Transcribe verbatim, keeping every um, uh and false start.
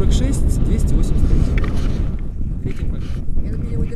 сорок шесть двести восемьдесят три. Рейтинг пока.